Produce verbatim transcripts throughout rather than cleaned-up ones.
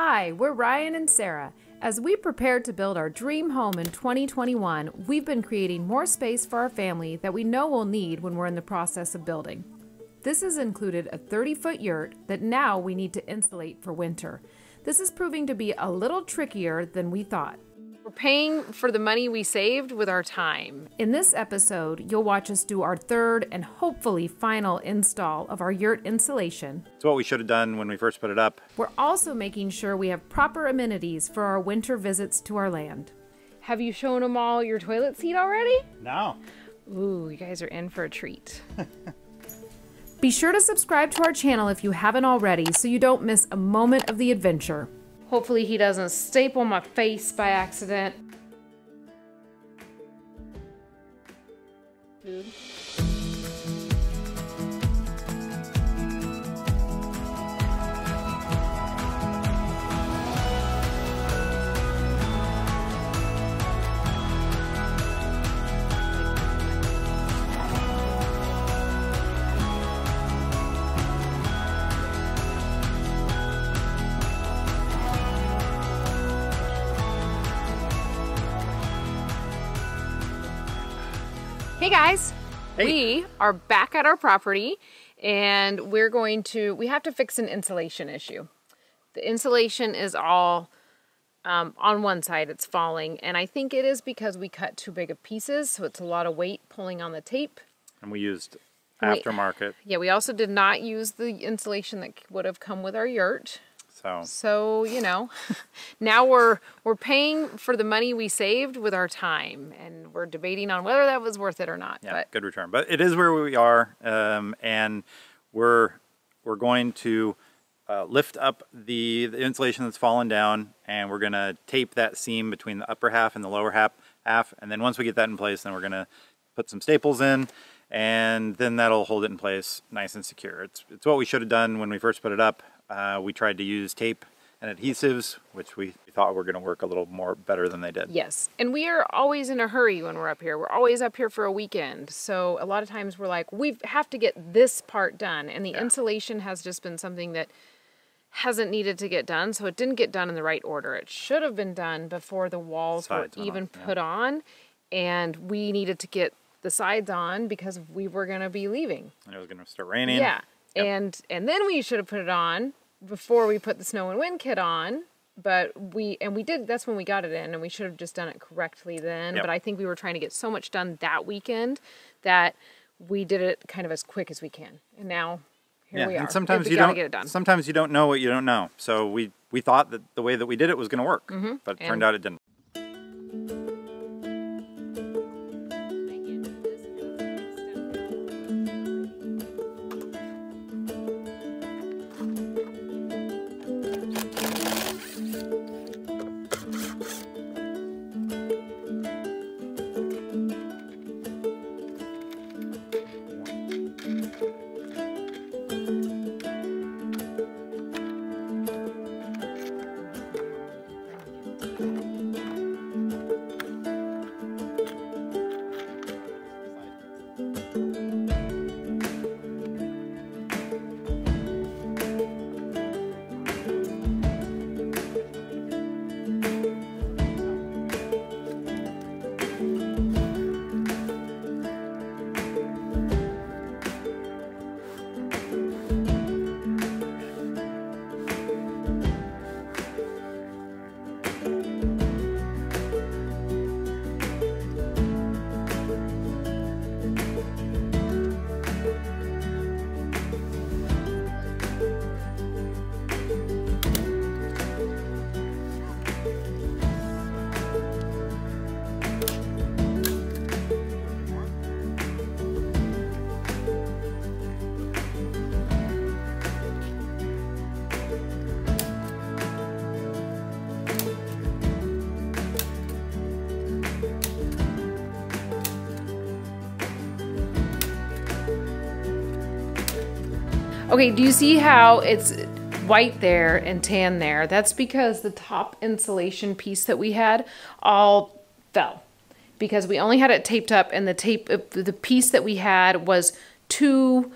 Hi, we're Ryan and Sarah. As we prepare to build our dream home in twenty twenty-one, we've been creating more space for our family that we know we'll need when we're in the process of building. This has included a thirty-foot yurt that now we need to insulate for winter. This is proving to be a little trickier than we thought. We're paying for the money we saved with our time. In this episode, you'll watch us do our third and hopefully final install of our yurt insulation. It's what we should have done when we first put it up. We're also making sure we have proper amenities for our winter visits to our land. Have you shown them all your toilet seat already? No. Ooh, you guys are in for a treat. Be sure to subscribe to our channel if you haven't already so you don't miss a moment of the adventure. Hopefully he doesn't staple my face by accident. Dude. Hey guys, hey. We are back at our property and we're going to, we have to fix an insulation issue. The insulation is all um, on one side, it's falling, and I think it is because we cut too big of pieces, so it's a lot of weight pulling on the tape. And we used aftermarket. We, yeah, we also did not use the insulation that would have come with our yurt. So, so you know, now we're we're paying for the money we saved with our time, and we're debating on whether that was worth it or not. Yeah, but good return. But it is where we are, um, and we're we're going to uh, lift up the, the insulation that's fallen down, and we're going to tape that seam between the upper half and the lower half, half. And then once we get that in place, then we're going to put some staples in, and then that'll hold it in place nice and secure. It's, it's what we should have done when we first put it up. Uh, we tried to use tape and adhesives, which we thought were going to work a little more better than they did. Yes, and we are always in a hurry when we're up here. We're always up here for a weekend, so a lot of times we're like, we have to get this part done, and the yeah. insulation has just been something that hasn't needed to get done, so it didn't get done in the right order. It should have been done before the walls sides were even on. put yeah. on, and we needed to get the sides on because we were going to be leaving. And it was going to start raining. Yeah. Yep. And and then we should have put it on before we put the snow and wind kit on, but we, and we did, that's when we got it in, and we should have just done it correctly then. Yep. But I think we were trying to get so much done that weekend that we did it kind of as quick as we can. And now here yeah. we are. And sometimes we you don't, get it done. Sometimes you don't know what you don't know. So we, we thought that the way that we did it was going to work, mm-hmm. but it and turned out it didn't. Okay, do you see how it's white there and tan there? That's because the top insulation piece that we had all fell because we only had it taped up, and the tape, the piece that we had was too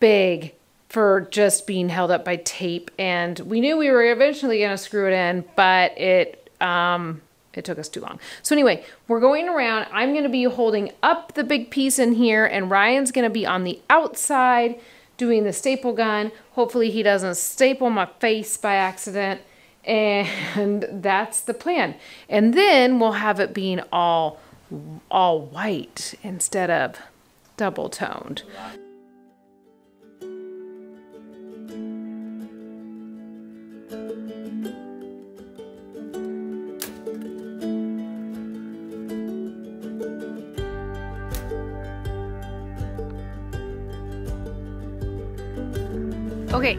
big for just being held up by tape. And we knew we were eventually going to screw it in, but it, um, it took us too long. So anyway, we're going around. I'm going to be holding up the big piece in here, and Ryan's going to be on the outside doing the staple gun. Hopefully he doesn't staple my face by accident. And that's the plan. And then we'll have it being all, all white instead of double toned. Okay,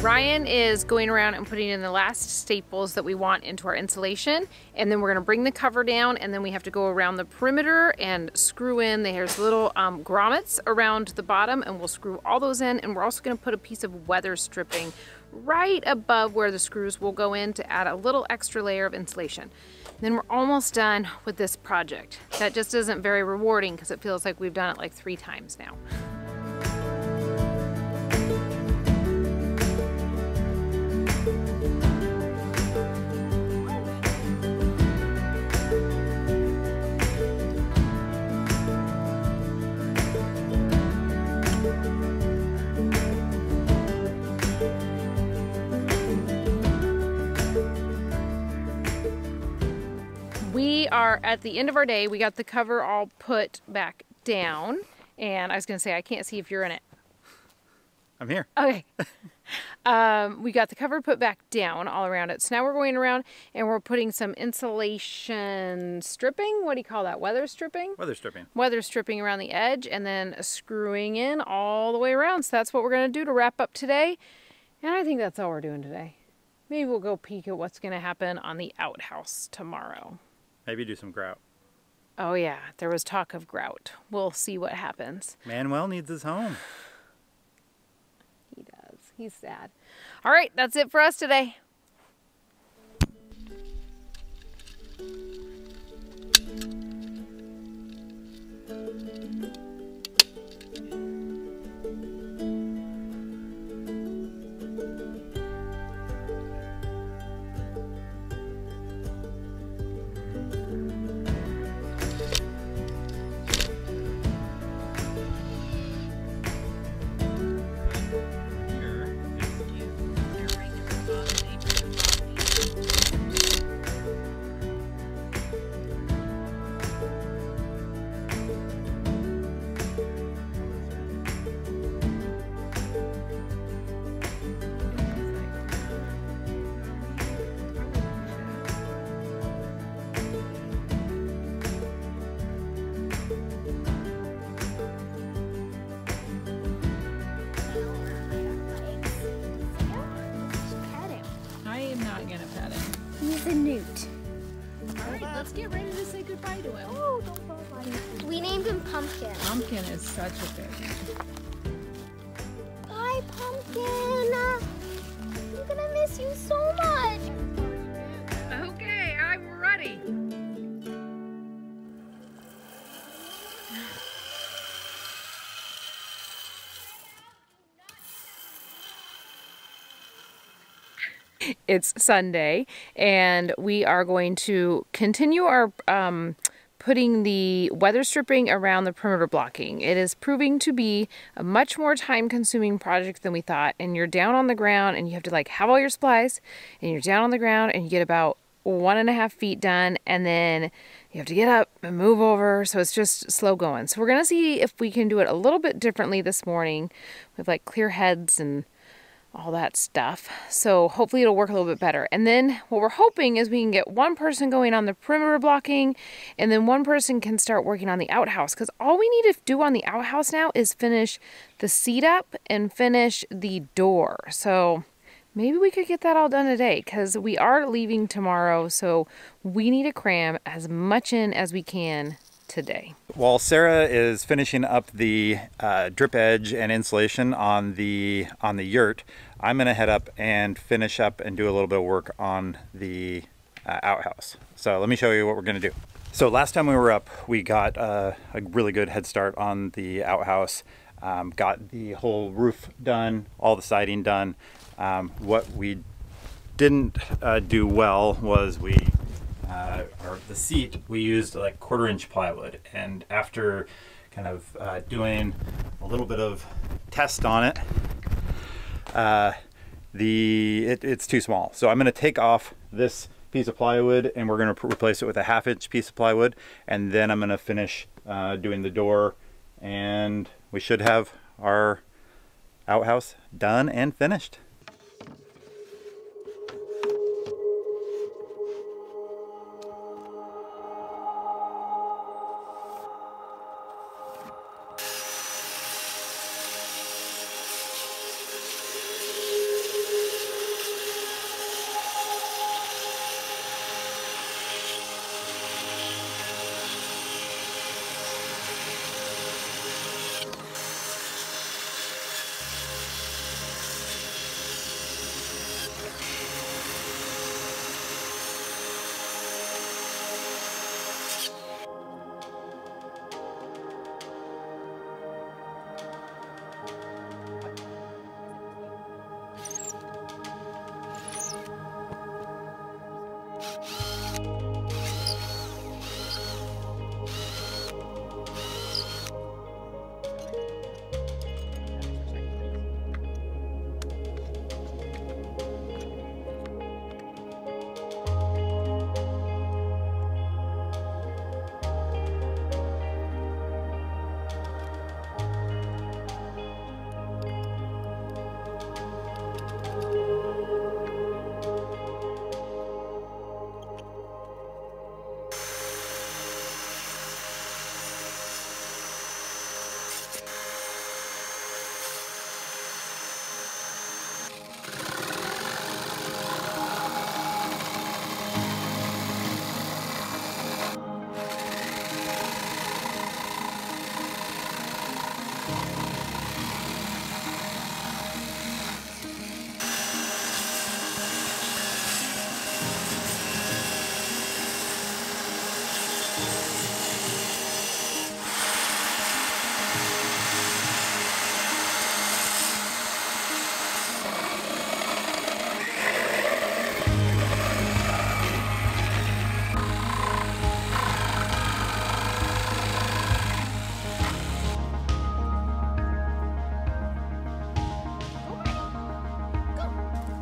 Ryan is going around and putting in the last staples that we want into our insulation, and then we're gonna bring the cover down, and then we have to go around the perimeter and screw in. There's little um, grommets around the bottom, and we'll screw all those in, and we're also gonna put a piece of weather stripping right above where the screws will go in to add a little extra layer of insulation. And then we're almost done with this project. That just isn't very rewarding because it feels like we've done it like three times now. We are at the end of our day. We got the cover all put back down. And I was gonna say, I can't see if you're in it. I'm here. Okay. um, we got the cover put back down all around it. So now we're going around and we're putting some insulation stripping. What do you call that? Weather stripping? Weather stripping. Weather stripping around the edge, and then screwing in all the way around. So that's what we're gonna do to wrap up today. And I think that's all we're doing today. Maybe we'll go peek at what's gonna happen on the outhouse tomorrow. Maybe do some grout. Oh yeah, there was talk of grout. We'll see what happens. Manuel needs his home. He does. He's sad. All right, that's it for us today. He's a newt. Alright, let's get ready to say goodbye to him. Oh, don't fall on him. We named him Pumpkin. Pumpkin is such a baby. Bye, Pumpkin. I'm gonna miss you so much. Okay, I'm ready. It's Sunday, and we are going to continue our um, putting the weather stripping around the perimeter blocking. It is proving to be a much more time-consuming project than we thought, and you're down on the ground, and you have to like have all your supplies, and you're down on the ground, and you get about one and a half feet done, and then you have to get up and move over, so it's just slow going. So we're going to see if we can do it a little bit differently this morning with like clear heads and all that stuff. So hopefully it'll work a little bit better. And then what we're hoping is we can get one person going on the perimeter blocking, and then one person can start working on the outhouse, because all we need to do on the outhouse now is finish the seat up and finish the door. So maybe we could get that all done today, because we are leaving tomorrow, so we need to cram as much in as we can today. While Sarah is finishing up the uh, drip edge and insulation on the on the yurt, I'm gonna head up and finish up and do a little bit of work on the uh, outhouse. So let me show you what we're gonna do. So last time we were up, we got uh, a really good head start on the outhouse. um, got the whole roof done, all the siding done. Um, what we didn't uh, do well was we, uh, or the seat, we used like quarter inch plywood. And after kind of uh, doing a little bit of test on it, uh, the it, it's too small. So I'm gonna take off this piece of plywood and we're gonna replace it with a half inch piece of plywood. And then I'm gonna finish uh, doing the door, and we should have our outhouse done and finished.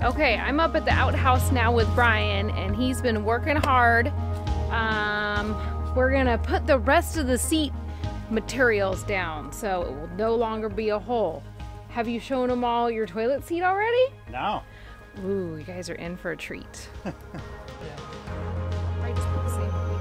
Okay, I'm up at the outhouse now with Brian, and he's been working hard. Um, we're gonna put the rest of the seat materials down, so it will no longer be a hole. Have you shown them all your toilet seat already? No. Ooh, you guys are in for a treat. Yeah. Right, just put the same.